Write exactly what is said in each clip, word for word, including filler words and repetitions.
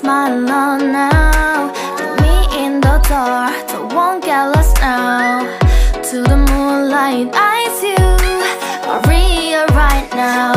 smile on now. Take me in the dark, I won't get lost now. To the moonlight, eyes you are real right now.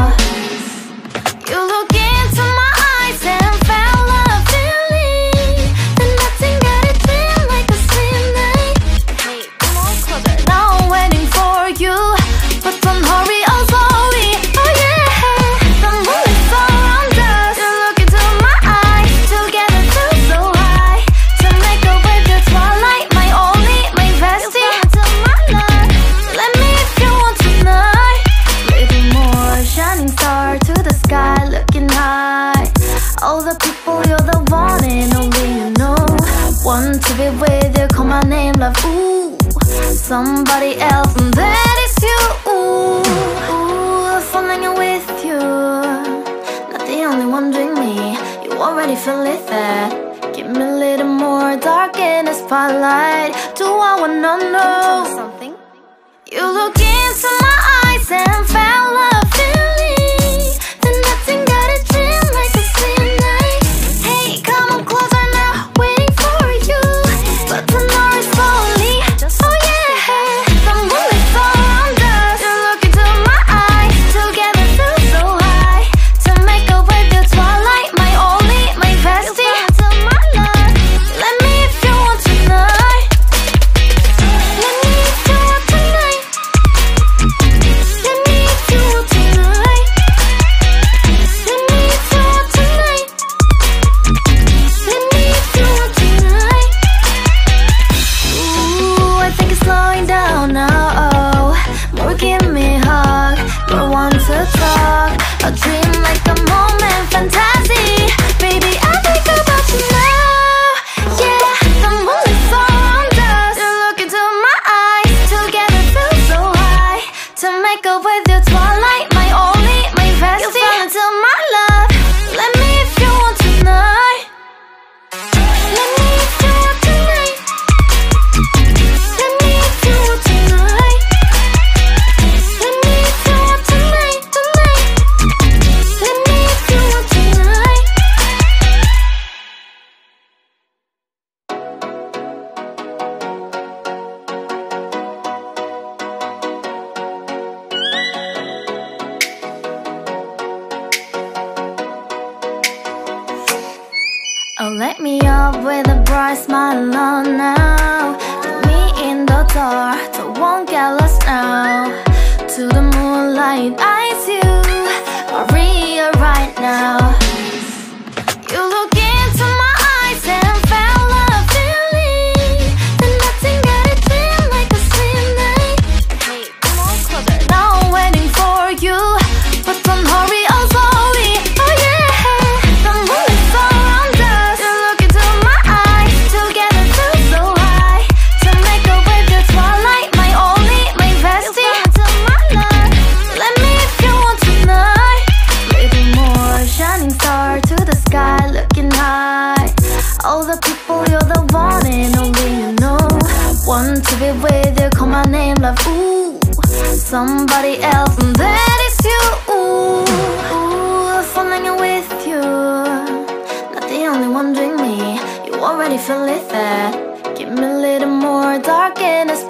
Somebody else, and that is you. Ooh, falling with you. Not the only one doing me. You already feel it that. Give me a little more dark in the spotlight. Do I wanna know something? You look into my eyes and fell in love with me. Then nothing got a dream like the same night. Hey, come on closer now, waiting for you. But tomorrow is falling. Oh yeah.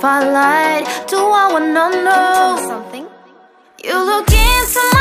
Spotlight, do I wanna know something? You look into my